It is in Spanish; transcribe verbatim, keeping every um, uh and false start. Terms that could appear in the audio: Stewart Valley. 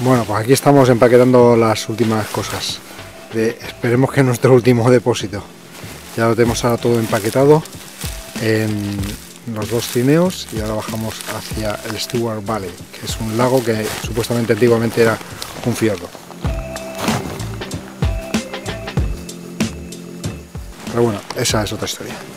Bueno, pues aquí estamos empaquetando las últimas cosas. De, esperemos que nuestro último depósito. Ya lo tenemos ahora todo empaquetado en los dos trineos y ahora bajamos hacia el Stewart Valley, que es un lago que supuestamente antiguamente era un fiordo. Pero bueno, esa es otra historia.